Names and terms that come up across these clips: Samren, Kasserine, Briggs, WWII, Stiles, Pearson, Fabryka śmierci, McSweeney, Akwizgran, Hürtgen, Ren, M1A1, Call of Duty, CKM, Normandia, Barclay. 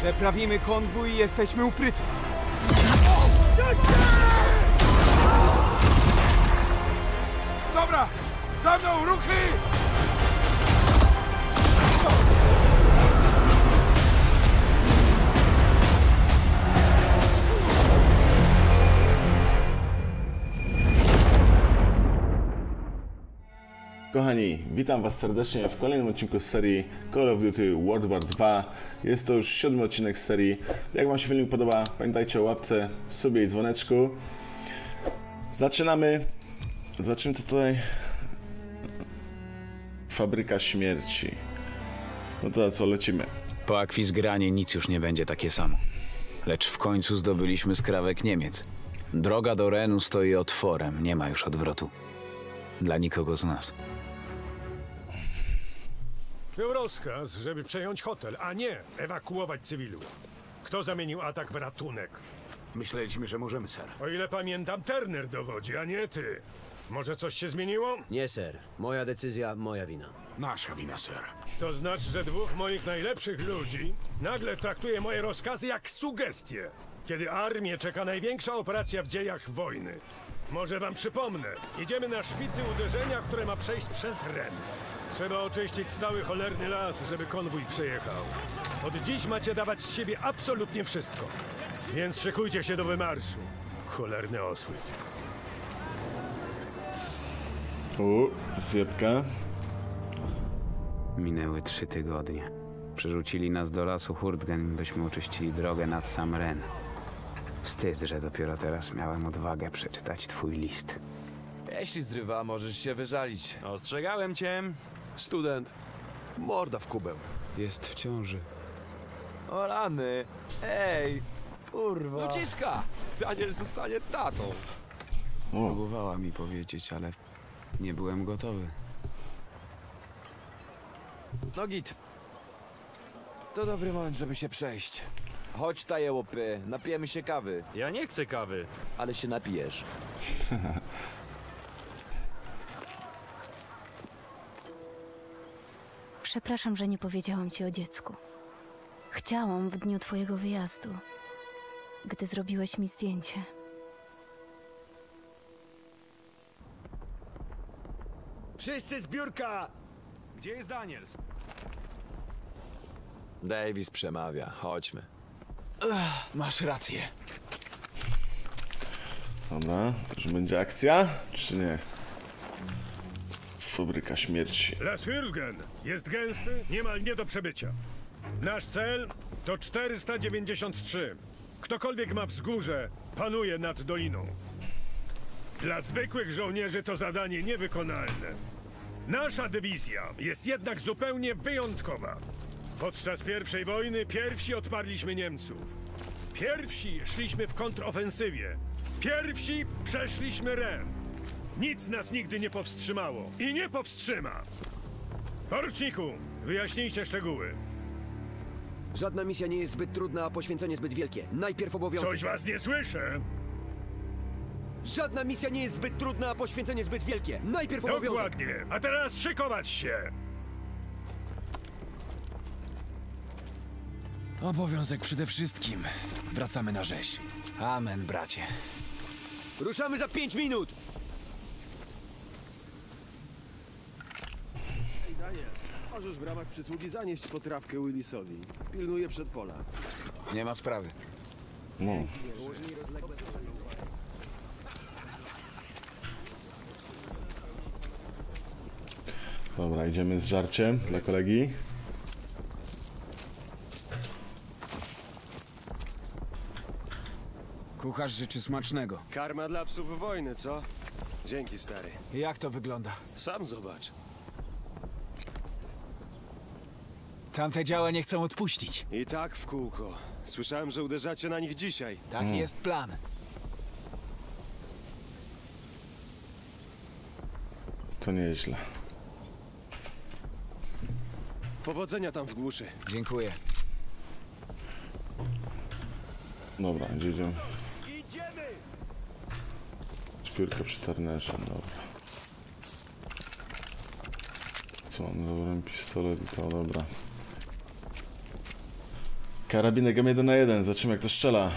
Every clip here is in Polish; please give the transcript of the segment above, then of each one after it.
Przeprawimy konwój i jesteśmy u Fryców. Dobra! Za mną, ruchy! Kochani, witam was serdecznie w kolejnym odcinku z serii Call of Duty WWII. Jest to już 7. odcinek z serii. Jak wam się film podoba, pamiętajcie o łapce, subie i dzwoneczku. Zaczynamy. Zobaczymy co tutaj... Fabryka śmierci. No to co, lecimy. Po akwizgranie nic już nie będzie takie samo. Lecz w końcu zdobyliśmy skrawek Niemiec. Droga do Renu stoi otworem, nie ma już odwrotu. Dla nikogo z nas. Był rozkaz, żeby przejąć hotel, a nie ewakuować cywilów. Kto zamienił atak w ratunek? Myśleliśmy, że możemy, ser. O ile pamiętam, Turner dowodzi, a nie ty. Może coś się zmieniło? Nie, ser. Moja decyzja, moja wina. Nasza wina, ser. To znaczy, że dwóch moich najlepszych ludzi nagle traktuje moje rozkazy jak sugestie, kiedy armię czeka największa operacja w dziejach wojny. Może wam przypomnę. Idziemy na szpicy uderzenia, które ma przejść przez Ren. Trzeba oczyścić cały cholerny las, żeby konwój przejechał. Od dziś macie dawać z siebie absolutnie wszystko. Więc szykujcie się do wymarszu. Cholerny osły. Zjebka. Minęły 3 tygodnie. Przerzucili nas do lasu Hürtgen, byśmy oczyścili drogę nad Samren. Wstyd, że dopiero teraz miałem odwagę przeczytać twój list. Jeśli zrywa, możesz się wyżalić. Ostrzegałem cię. Student. Morda w kubeł. Jest w ciąży. O rany. Ej, kurwa. Ludziska! Daniel zostanie tatą. Próbowała mi powiedzieć, ale nie byłem gotowy. No git. To dobry moment, żeby się przejść. Chodź, taje łopy, napijemy się kawy. Ja nie chcę kawy. Ale się napijesz. Przepraszam, że nie powiedziałam ci o dziecku. Chciałam w dniu twojego wyjazdu, gdy zrobiłeś mi zdjęcie. Wszyscy z biurka! Gdzie jest Daniels? Davis przemawia, chodźmy. Masz rację. Dobra, że będzie akcja, czy nie? Fabryka śmierci. Las Hürtgen jest gęsty, niemal nie do przebycia. Nasz cel to 493. Ktokolwiek ma wzgórze, panuje nad doliną. Dla zwykłych żołnierzy to zadanie niewykonalne. Nasza dywizja jest jednak zupełnie wyjątkowa. Podczas I wojny pierwsi odparliśmy Niemców. Pierwsi szliśmy w kontrofensywie. Pierwsi przeszliśmy Ren. Nic nas nigdy nie powstrzymało i nie powstrzyma. Poruczniku, wyjaśnijcie szczegóły. Żadna misja nie jest zbyt trudna, a poświęcenie zbyt wielkie. Najpierw obowiązek... Coś was nie słyszę! Żadna misja nie jest zbyt trudna, a poświęcenie zbyt wielkie. Najpierw obowiązek... Dokładnie, a teraz szykować się! Obowiązek przede wszystkim. Wracamy na rzeź. Amen, bracie. Ruszamy za 5 minut! Ej, Daniel, możesz w ramach przysługi zanieść potrawkę Willisowi. Pilnuję przed pola. Nie ma sprawy. No. Dobra, idziemy z żarciem dla kolegi. Kucharz życzy smacznego. Karma dla psów wojny, co? Dzięki, stary. Jak to wygląda? Sam zobacz. Tamte działa nie chcą odpuścić. I tak w kółko. Słyszałem, że uderzacie na nich dzisiaj. Taki jest plan. To nieźle. Powodzenia tam w głuszy. Dziękuję. Dobra, gdzie idziemy? Piórka przy Turnerze, dobra. Co mam? Dobrym pistolet i to, dobra. Karabinek M1A1, zobaczymy jak to strzela.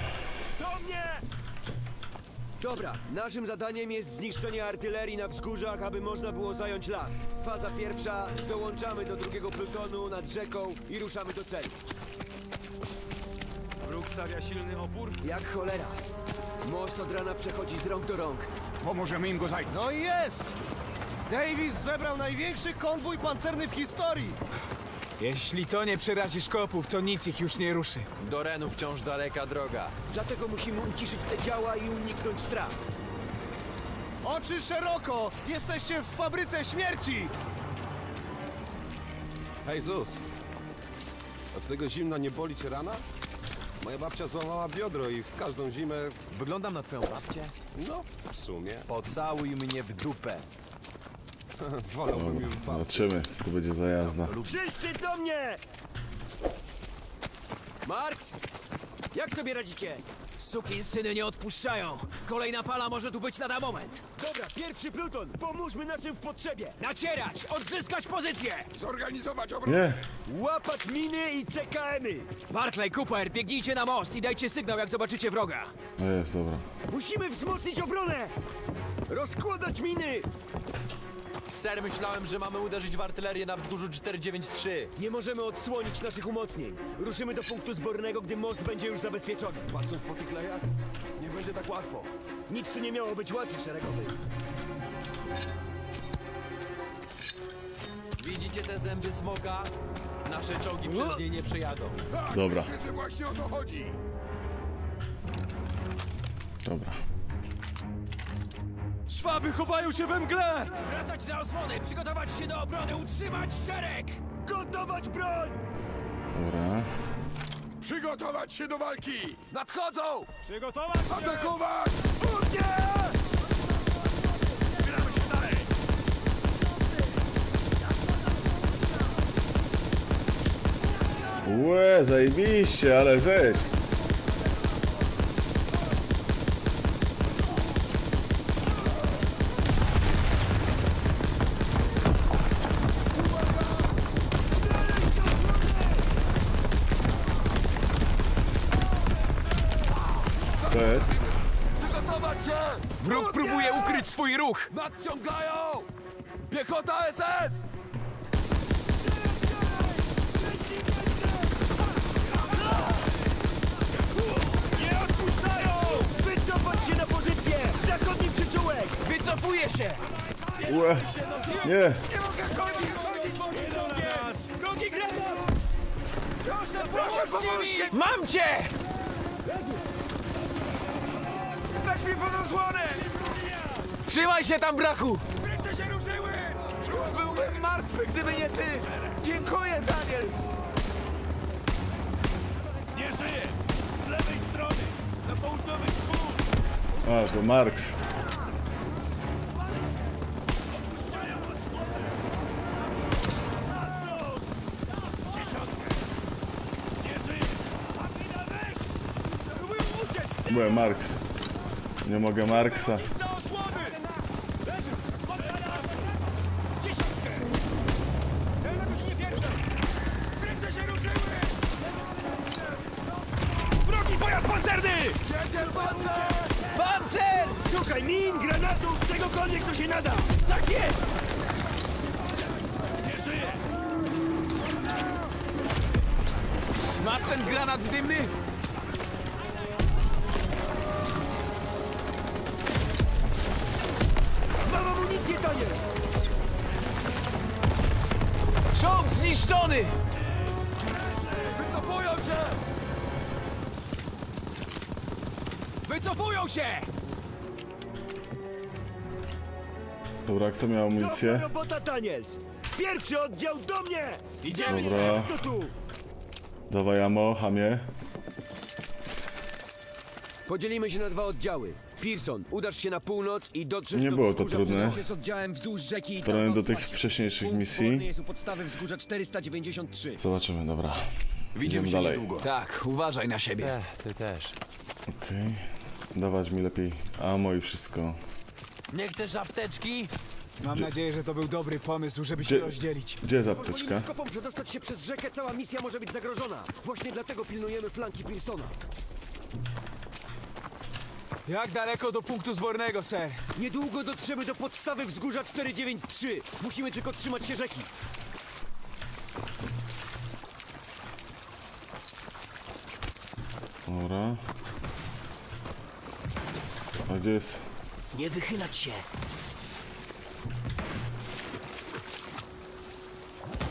Dobra, naszym zadaniem jest zniszczenie artylerii na wzgórzach, aby można było zająć las. Faza pierwsza, dołączamy do drugiego plutonu nad rzeką i ruszamy do celu. Wróg stawia silny opór? Jak cholera. Most od rana przechodzi z rąk do rąk. Pomożemy im go zajść. No i jest! Davis zebrał największy konwój pancerny w historii. Jeśli to nie przerazi szkopów, to nic ich już nie ruszy. Do Renu wciąż daleka droga. Dlatego musimy uciszyć te działa i uniknąć strat. Oczy szeroko! Jesteście w fabryce śmierci! Hej Zus! Od tego zimna nie boli cię rana? Moja babcia złamała biodro i w każdą zimę... Wyglądam na twoją babcię? No, w sumie. Pocałuj mnie w dupę. Wolałbym zobaczymy, co to będzie za jazda. Wszyscy do mnie! Marks! Jak sobie radzicie? Sukinsyny nie odpuszczają. Kolejna fala może tu być lada moment. Dobra, pierwszy pluton. Pomóżmy naszym w potrzebie. Nacierać! Odzyskać pozycję! Zorganizować obronę! Łapać miny i CKM-y! Barclay, Cooper, biegnijcie na most i dajcie sygnał, jak zobaczycie wroga. No jest, dobra. Musimy wzmocnić obronę! Rozkładać miny! Ser, myślałem, że mamy uderzyć w artylerię na wzgórzu 493. Nie możemy odsłonić naszych umocnień. Ruszymy do punktu zbornego, gdy most będzie już zabezpieczony. Patrząc po tych lejach, nie będzie tak łatwo. Nic tu nie miało być łatwiej, szeregowy. Widzicie te zęby smoka? Nasze czołgi przez nie nie przejadą. Tak, dobra. Myślę, że właśnie o to chodzi. Dobra. Szwaby chowają się we mgle! Wracać za osłony, przygotować się do obrony, utrzymać szereg! Gotować broń! Dobra. Przygotować się do walki! Nadchodzą! Przygotować się! Atakować! Urnie! Zbieramy się dalej! Łe, zajebiście, ale żeś! Swój ruch! Nadciągają! Piechota SS! Nie odpuszczają! Wycofać się na pozycję! Zachodni przyczółek! Wycofuję się! Ue. Nie! Nie mogę chodzić! Drugi granat! Proszę, proszę! Mam cię! Weź mi pod osłonę! Trzymaj się tam, brachu! Bryty się ruszyły! Byłbym martwy, gdyby nie ty! Dziękuję, Daniels! Nie żyje! Z lewej strony! Na południowy wschód! A, to Marks. Odpuszczają osłonę! Naprzód! Dziesiątkę! Nie żyje! A ty na weg! Próbują uciec! Byłem Marks. Nie mogę Marksa. Dobra, kto miał amunicję? Dobra robota, Daniels! Pierwszy oddział do mnie! Idziemy do tu! Dawaj ammo, chamie. Podzielimy się na dwa oddziały. Pearson, udasz się na północ i dotrzesz do wzgórza. Nie było to trudne. Wtorem do tych wcześniejszych misji. Jest u podstawy wzgórza 493. Zobaczymy, dobra. Widzimy się niedługo. Tak, uważaj na siebie. Ty też. Okej. Dawać mi lepiej ammo i wszystko. Nie chcesz apteczki? Mam nadzieję, że to był dobry pomysł, żeby się rozdzielić. Gdzie jest apteczka? Skopom przedostać się przez rzekę, cała misja może być zagrożona. Właśnie dlatego pilnujemy flanki Pearsona. Jak daleko do punktu zbornego, ser? Niedługo dotrzemy do podstawy wzgórza 493. Musimy tylko trzymać się rzeki. Dobra. A gdzie jest? Nie wychylać się.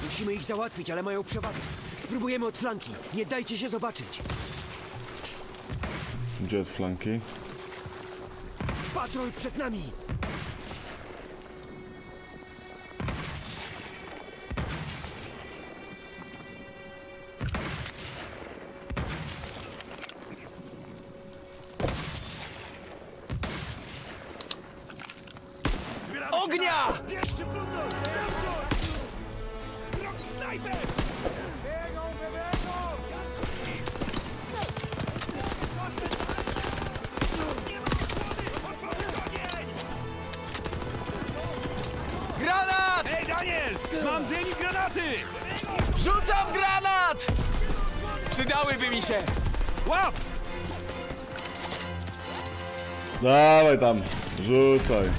Musimy ich załatwić, ale mają przewagę. Spróbujemy od flanki. Nie dajcie się zobaczyć. Gdzie od flanki? Patrol przed nami! Ognia! Drogi snajper! Granat! Ej, Daniel! Mam dym i granaty! Rzucam granat! Przydałyby mi się! Łap! Dawaj tam, rzucaj.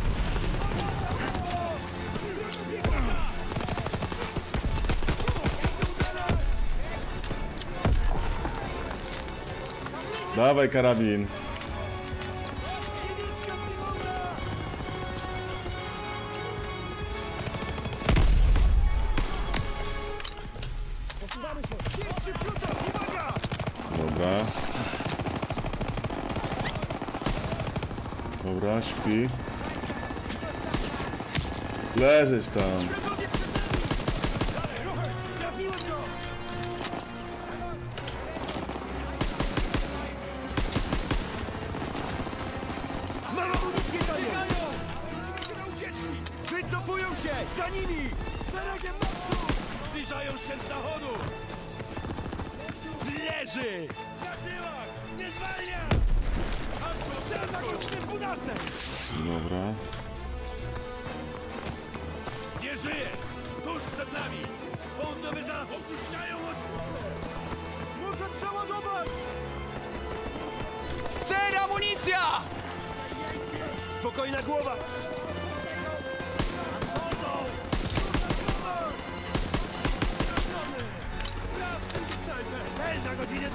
Dawaj karabin. Dobra. Dobra, śpi. Leżysz tam. Za nimi! Szeregiem moców! Zbliżają się z zachodu! Leży! Na tyłach! Nie zwalnia! Dobra. Nie żyje! Tuż przed nami! Południowy zachód! Opuszczają osłonę! Muszę przeładować! Ser, amunicja! Spokojna głowa! Na godzinie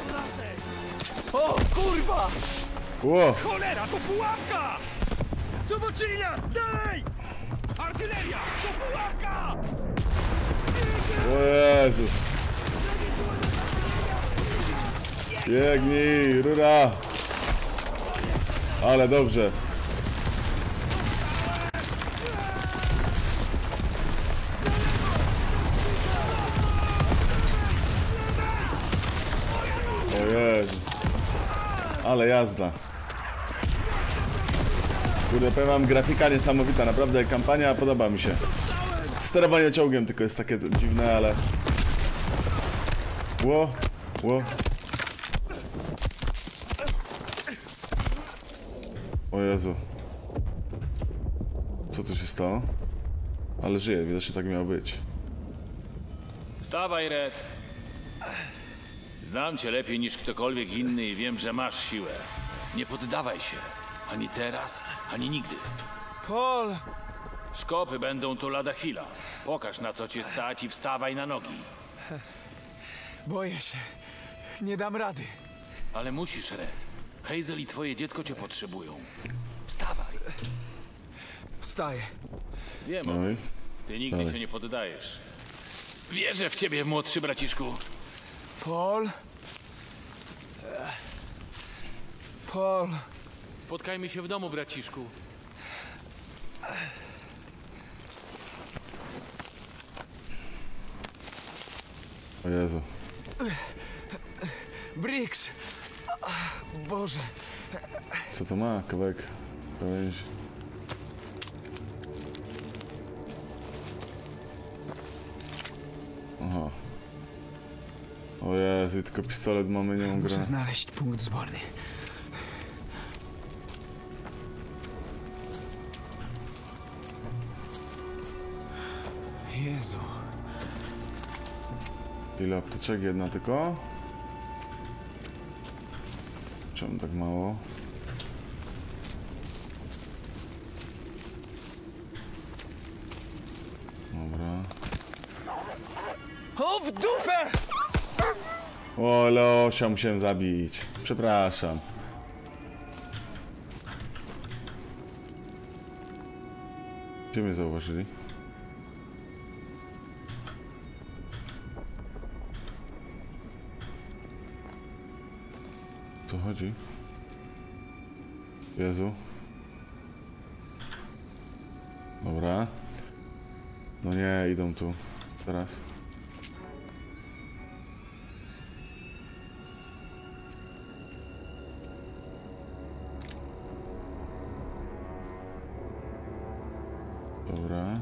12! O kurwa! Wow. Cholera, to pułapka! Zobaczyli nas! Dalej! Artyleria! To pułapka! O Jezus! Biegnij! Rura! Ale dobrze! Ale jazda. Kurde, powiem wam, grafika niesamowita, naprawdę kampania podoba mi się. Sterowanie ciągiem tylko jest takie dziwne, ale... Ło, ło. O Jezu. Co tu się stało? Ale żyje, widocznie tak miało być. Wstawaj, Red. Znam cię lepiej niż ktokolwiek inny i wiem, że masz siłę. Nie poddawaj się. Ani teraz, ani nigdy. Paul! Szkopy będą tu lada chwila. Pokaż, na co cię stać i wstawaj na nogi. Boję się. Nie dam rady. Ale musisz, Red. Hazel i twoje dziecko cię potrzebują. Wstawaj. Wstaję. Wiem. Oj. Ty nigdy się nie poddajesz. Wierzę w ciebie, młodszy braciszku. Paul? Paul... Spotkajmy się w domu, braciszku. O Jezu. Briggs! Boże. Co to ma? Kawałek. Aha. O Jezu, tylko pistolet mamy, nie mam grę. Muszę znaleźć punkt zborny. Jezu. Ile apteczek? Jedna tylko? Czemu tak mało? Dobra. O, w dupę! O, Leosia musiałem zabić. Przepraszam. Gdzie mnie zauważyli? Co chodzi? Jezu. Dobra. No nie, idą tu. Teraz. Dobra.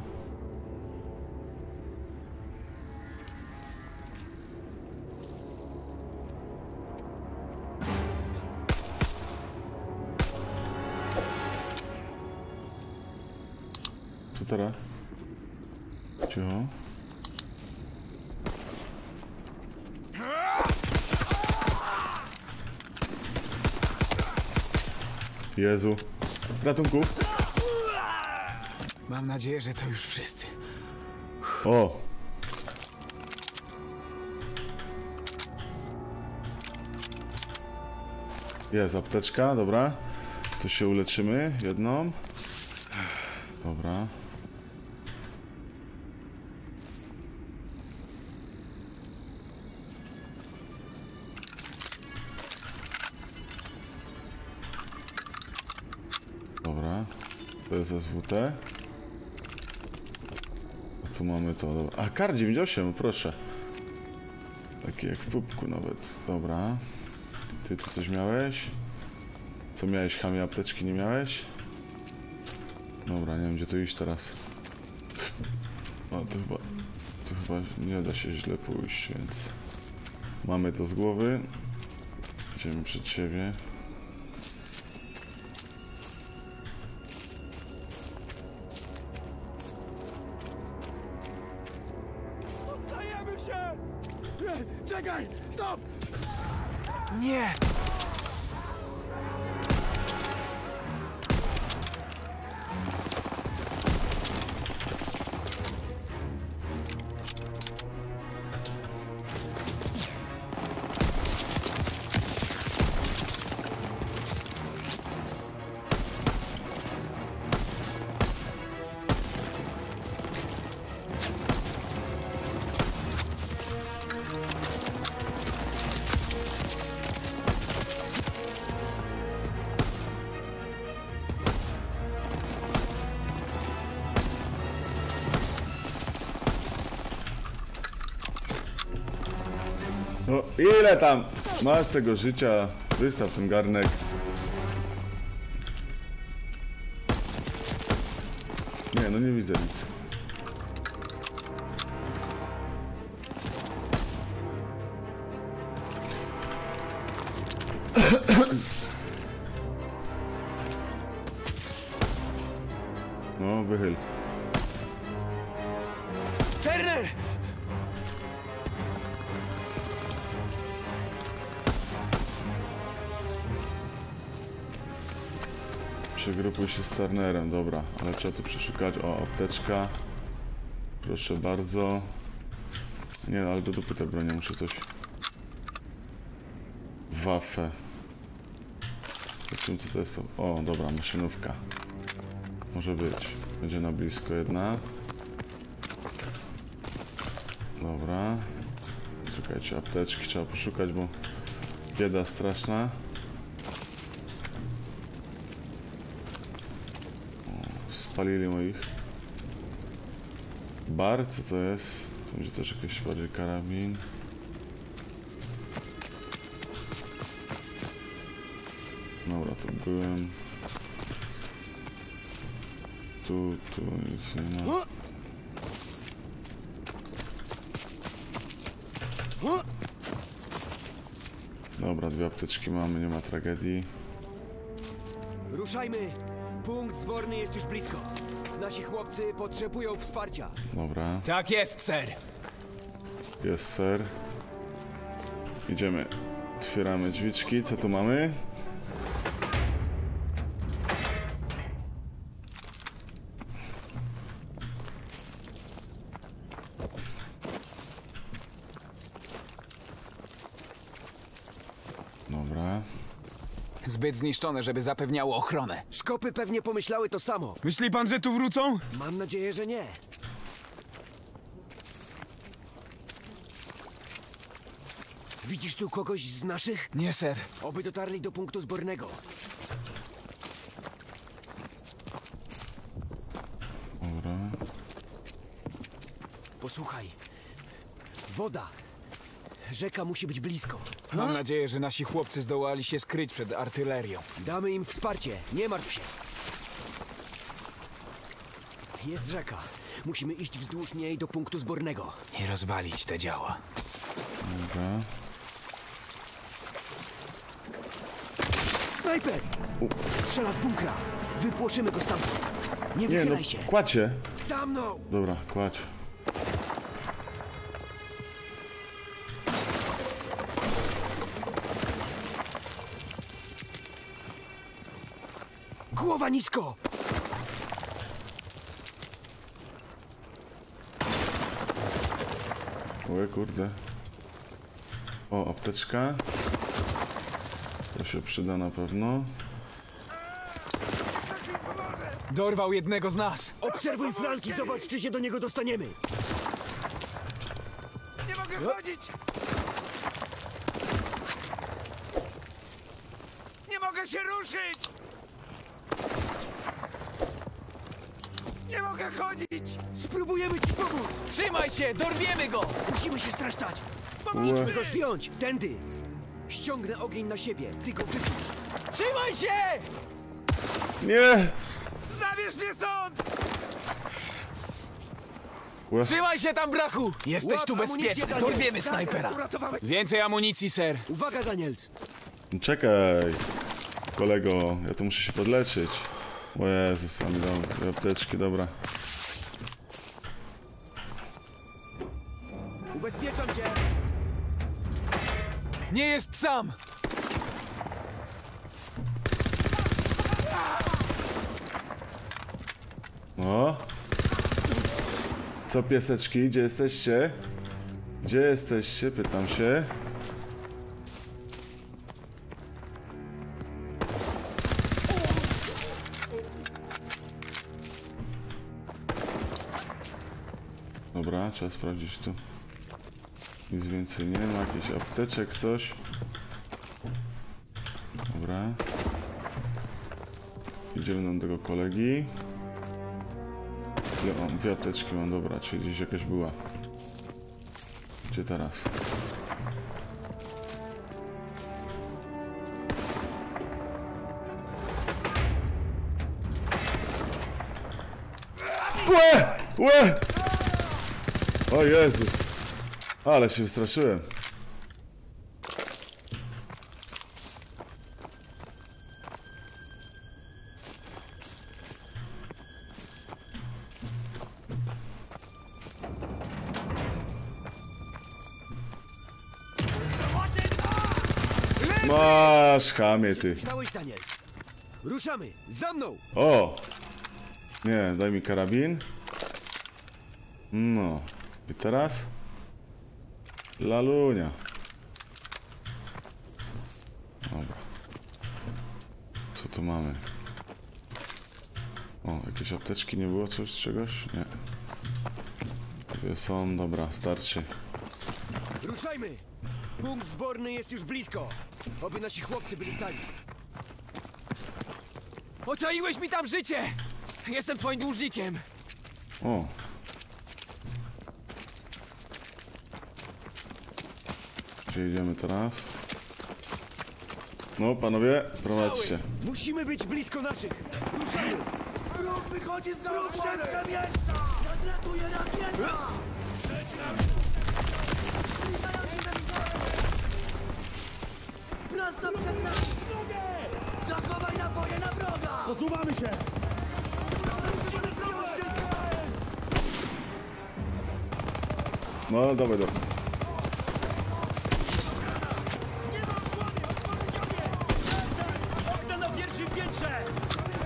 Co teraz? Cicho. Jezu. Ratunku. Mam nadzieję, że to już wszyscy. O! Jest apteczka, dobra. To się uleczymy jedną. Dobra. Dobra. To jest SWT. Tu mamy to, dobra. A, kar 98, proszę. Taki jak w pupku nawet. Dobra. Ty tu coś miałeś? Co miałeś, chamie? Apteczki nie miałeś? Dobra, nie wiem gdzie to iść teraz. No to chyba nie da się źle pójść, więc... Mamy to z głowy. Idziemy przed siebie. Czekaj! Stop! Nie! No ile tam masz tego życia? Wystaw ten garnek. Nie, no nie widzę nic. No, wychyl. Turner! Przegrupuj się z Turnerem, dobra, ale trzeba tu przeszukać. O, apteczka. Proszę bardzo. Nie, ale do dupy te bronie, muszę coś. Wafę. Zobaczmy co to jest. O, dobra, maszynówka. Może być. Będzie na blisko jedna. Dobra. Czekajcie, apteczki trzeba poszukać, bo bieda straszna. Spalili moich. Bar, co to jest? To będzie też jakiś bardziej karabin. Dobra, to byłem. Tu nic nie ma. Dobra, dwie apteczki mamy, nie ma tragedii. Ruszajmy! Punkt zborny jest już blisko. Nasi chłopcy potrzebują wsparcia. Dobra. Tak jest, ser. Jest, ser. Idziemy. Otwieramy drzwiczki. Co tu mamy? Dobra. Zbyt zniszczone, żeby zapewniało ochronę. Szkopy pewnie pomyślały to samo. Myśli pan, że tu wrócą? Mam nadzieję, że nie. Widzisz tu kogoś z naszych? Nie, ser. Oby dotarli do punktu zbornego. Dobra. Posłuchaj. Woda. Rzeka musi być blisko. Mam nadzieję, że nasi chłopcy zdołali się skryć przed artylerią. Damy im wsparcie. Nie martw się. Jest rzeka. Musimy iść wzdłuż niej do punktu zbornego. I rozwalić te działa. Dobra. Snajper! Strzela z bunkra. Wypłoszymy go stamtąd. Nie wychylaj się. Kładź się. Za mną! Dobra, kładź. Głowa nisko! Oj, kurde. O, apteczka. To się przyda na pewno. Dorwał jednego z nas! Obserwuj flanki, zobacz, czy się do niego dostaniemy! Nie mogę chodzić! Nie mogę się ruszyć! Nie mogę chodzić! Spróbujemy ci pomóc! Trzymaj się! Dorwiemy go! Musimy się streszczać! Idźmy go zdjąć! Tędy! Ściągnę ogień na siebie! Ty go wypuść! Trzymaj się! Nie! Zabierz mnie stąd! Trzymaj się tam, brachu! Jesteś tu bezpieczny! Dorwiemy snajpera! Więcej amunicji, ser! Uwaga, Daniels! Czekaj! Kolego, ja tu muszę się podleczyć. O Jezus, sami dam apteczki, dobra. Ubezpieczam cię! Nie jest sam! No? Co, pieseczki? Gdzie jesteście? Gdzie jesteście? Pytam się. Dobra, trzeba sprawdzić tu. Nic więcej nie ma, jakiś apteczek, coś. Dobra. Idziemy nam do tego kolegi. Ja mam dwie apteczki, mam, dobra, czyli gdzieś jakaś była. Gdzie teraz? Łe! Łe! O Jezus! Ale się wystraszyłem. Masz, chamie, ty. Ruszamy, za mną. O! Nie, daj mi karabin. No. I teraz? Lalunia. Dobra. Co tu mamy? O, jakieś apteczki, nie było coś, czegoś? Nie. Dwie są, dobra, starczy. Ruszajmy! Punkt zborny jest już blisko. Oby nasi chłopcy byli cali. Ocaliłeś mi tam życie! Jestem twoim dłużnikiem. O. Idziemy teraz. No, panowie, prowadźcie. Musimy być blisko naszych. Ruszamy! Ruch wychodzi z założenia! Przemieszcza! Nadlatuje rakieta! Zbliżają się we wzgórę! Prosto przed nami! Zachowaj naboje na wroga! Posuwamy się! No, dawaj, dawaj.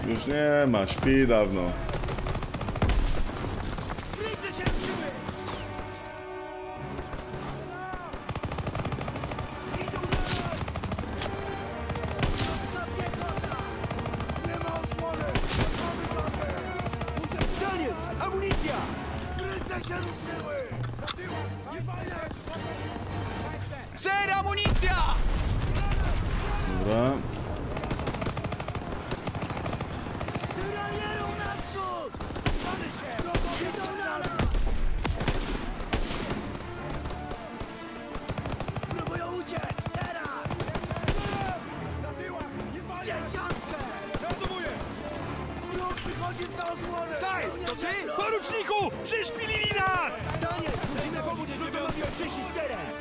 Już nie ma, śpi dawno.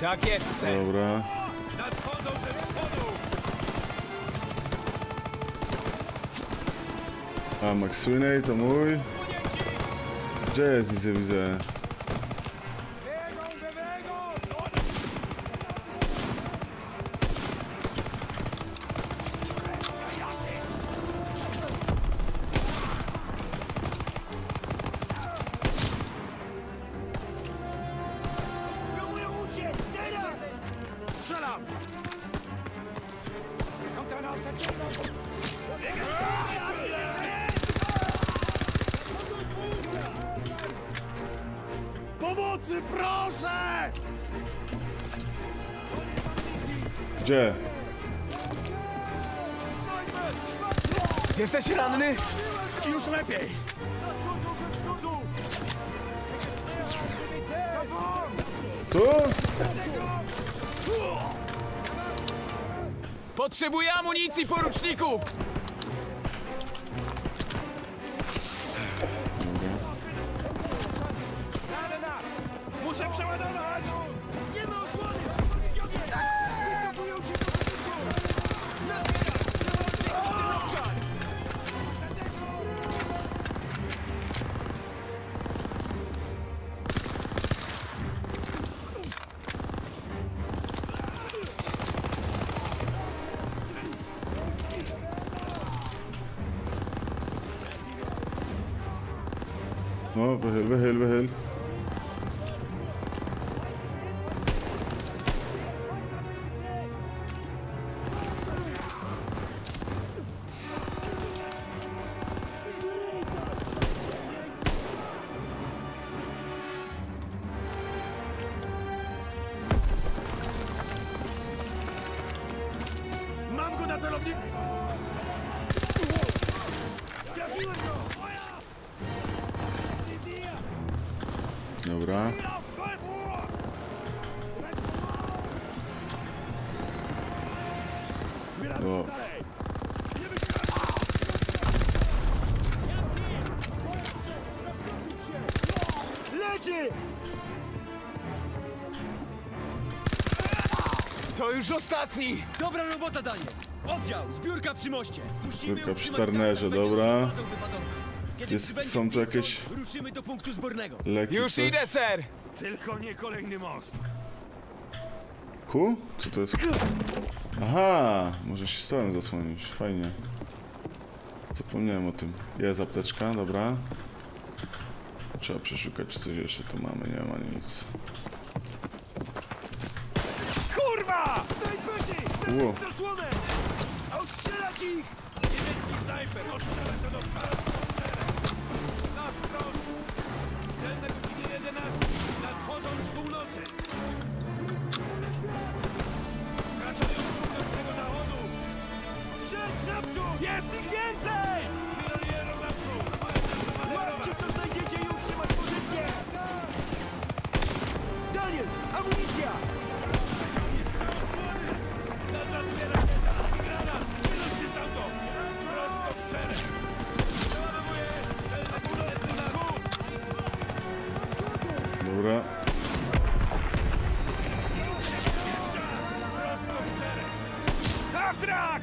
Tak jest, sir. Dobra. Nadchodzą ze wschodu. A McSweeney to mój. Gdzie jest? Nic nie widzę. Gdzie? Jesteś ranny? Już lepiej! Tu? Potrzebuję amunicji, poruczniku! Muszę przeładować! Nie ma osłony! No, wychyl, wychyl, wychyl. Dobra. O. To już ostatni! Dobra robota, Daniel! Oddział, zbiórka przy moście! Zbiórka przy Tarnerze, dobra. Jest, są tu jakieś... Ruszymy do punktu zbornego. Leki, już coś? Idę, ser! Tylko nie kolejny most. Ku? Co to jest? Aha! Może się stołem zasłonić. Fajnie. Zapomniałem o tym. Jest apteczka, dobra. Trzeba przeszukać, czy coś jeszcze tu mamy. Nie ma nic. Kurwa! Wow. Niemiecki snajper! Ostrzelaj się do psa! Celne godziny 11, nadchodzą z północy. Wracając z północnego zachodu. Przed naprzód! Jest ich więcej! Pionierą naprzód! Łapcie, co znajdziecie i utrzymać pozycję! Daniel, amunicja! Jest za osłony! Nadlatwiera kietarski granat! Wynoś się stamtąd! Prosto w czerw! Dobra. Half-track!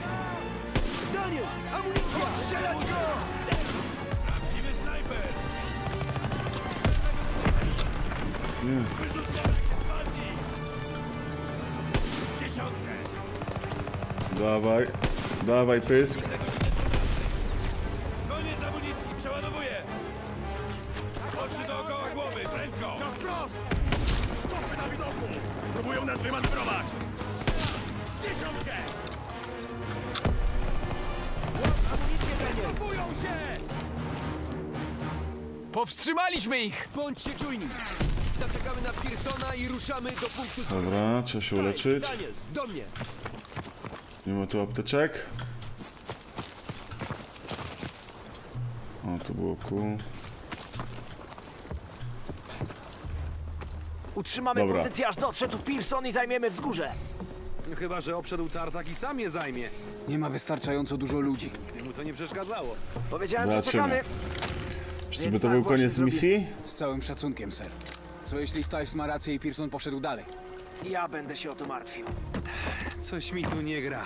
Daniel, amunicja! Strzelać go! Prawdziwy snajper! Dawaj, dawaj, pysk. Koniec amunicji, przeładowuję. Oczy dookoła głowy, prędko. Na wprost. Stopy na widoku. Próbują nas wymanewrować. Dziesiątkę. Amunicję się. Powstrzymaliśmy ich. Bądźcie czujni. Zaczekamy na Pearsona i ruszamy do punktu. Dobra, trzeba się uleczyć. Do mnie. Nie ma tu apteczek. O, tu było cool. Utrzymamy dobra pozycję, aż dotrze tu Pearson i zajmiemy wzgórze. Chyba że obszedł tartak i sam je zajmie. Nie ma wystarczająco dużo ludzi. Mu to nie przeszkadzało. Powiedziałem, że czekamy. Czyżby to był koniec misji? Z całym szacunkiem, ser. Co jeśli Stiles ma rację i Pearson poszedł dalej? Ja będę się o to martwił. Coś mi tu nie gra.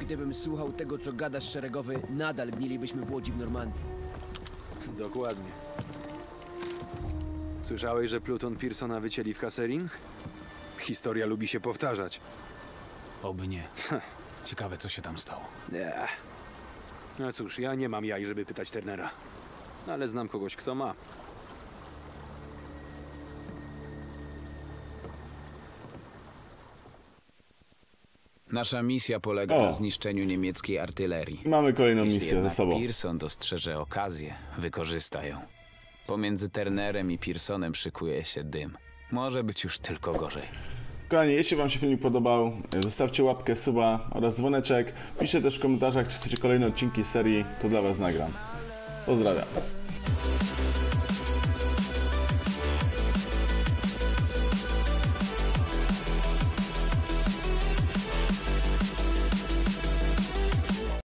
Gdybym słuchał tego, co gada szeregowy, nadal gnilibyśmy w łodzi w Normandii. Dokładnie. Słyszałeś, że pluton Pearsona wycięli w Kasserine? Historia lubi się powtarzać. Oby nie. Ciekawe, co się tam stało. No cóż, ja nie mam jaj, żeby pytać Turnera. Ale znam kogoś, kto ma. Nasza misja polega na zniszczeniu niemieckiej artylerii. Mamy kolejną misję za sobą. Jeśli Pearson dostrzeże okazję, wykorzysta ją. Pomiędzy Turnerem i Pearsonem szykuje się dym. Może być już tylko gorzej. Kochani, jeśli wam się filmik podobał, zostawcie łapkę, suba oraz dzwoneczek. Piszcie też w komentarzach, czy chcecie kolejne odcinki serii, to dla was nagram. Pozdrawiam.